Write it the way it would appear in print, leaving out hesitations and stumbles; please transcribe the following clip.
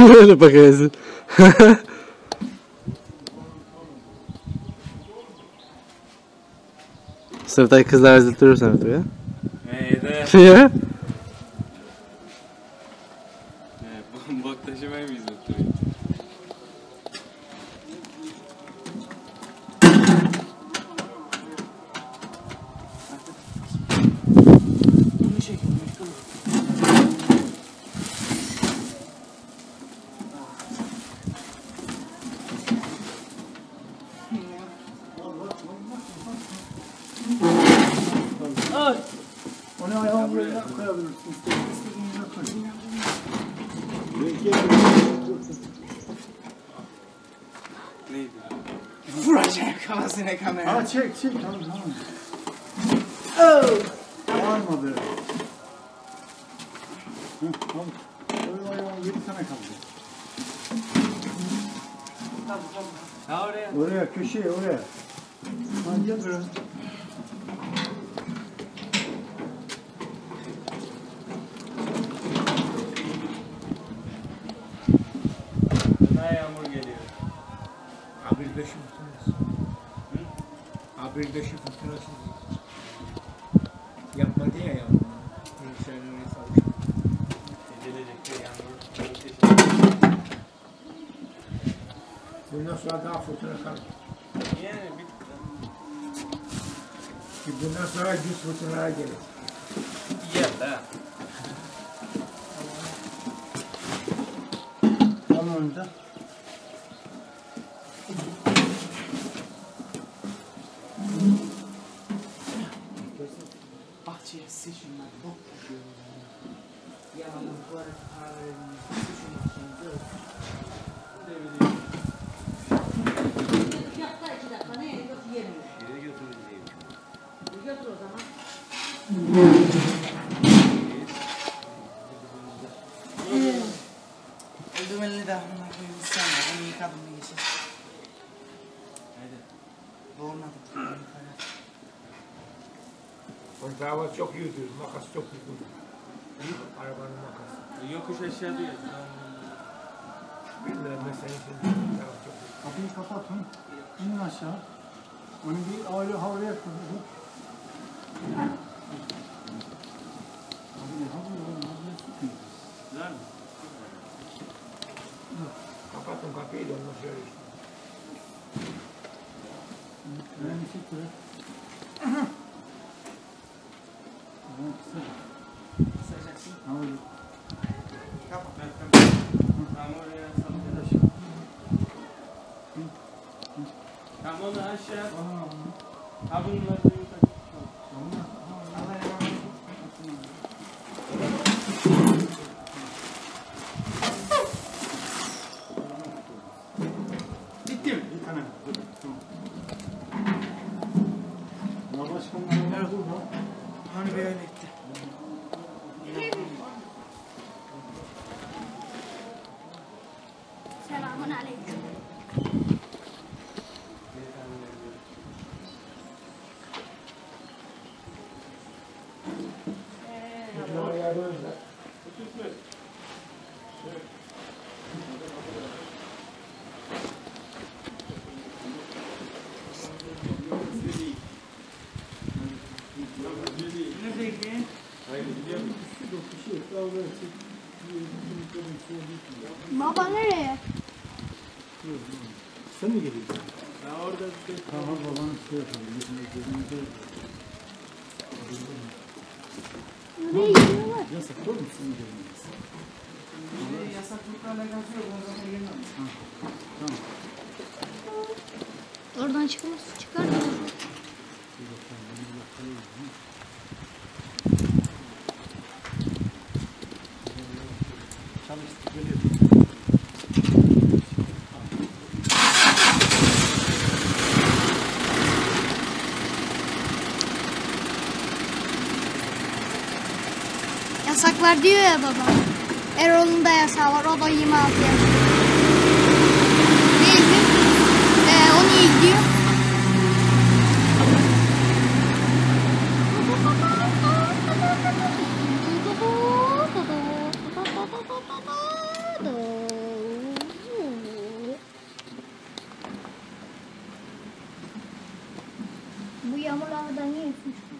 Böyle bakıyorsun. Sınıftaki kızlar üzültürür sınıftı ya. Neydi? Ya? Bak taşımayı mı üzültürüyor? Onu ayağın buraya koyabilirsin. İstediğin yere koyun. Neydi? Vuracak kafasına kamera. Aa çek çek. Tamam. Oh! Varma böyle. Tamam. Öyle ayağın 7 tane kaldı. Tamam tamam. Oraya köşeye oraya. Hadi ya bırak. Yağmur geliyor. Habirdeşi fırtınası. Habirdeşi fırtınası. Yapmadı ya yağmur. Müşterilerine savaşıyor. Gelecekte yağmur. Bundan sonra daha fırtına kalır. Yani bitti. Ki bundan sonra 100 fırtınaya gelir. Ya da. Tamam da. Bahçeye sıçınlar bok düşüyor. Yağmur var, ağrının sıçınlar şimdi yok. Yapta 2 dakika ne yedik yiyelim. Nereye götürürüz diyelim. Götür o zaman. Eldivenli de onunla koyayım sana. Onu yıkadım bir geçir. Haydi. Doğurmadık. Konserva çok iyi ödüyoruz, makas çok uygun. Arabanın makası. Yokuş aşağı diyoruz. Bilmiyorum mesela çok iyi. Kapıyı kapatın, inin aşağı. Onu bir aile havaya koyun. Abi ne havaya sıkıyoruz? Güzel mi? Kapatın kapıyı da ondan şöyle işte. Ben bir şey koyayım. Kısacaksın. Tamam. Kapat. Tamam oraya salataş. Tamam onu aşağı. Ha bunları yutak. Tamam. Allah yardım etsin. Bitti mi? Tamam. Tamam. Başkanım nerede durdu? Onu beyan etti. Selamun aleyküm. Baba nereye? Sen mi geliyorsun? Ben orada bir şey... Tamam babanın şey yapalım. Nereye gidiyorlar? Yasak olur mu? Yasaklıkla alakası yok. Oradan gelmem. Tamam. Oradan çıkamaz. Çıkar mı? Yasaklar diyor ya baba. Erol'un da yasağı var. O da 26 yaş. Değil mi? O niye gidiyor? Sen niye etmişsin?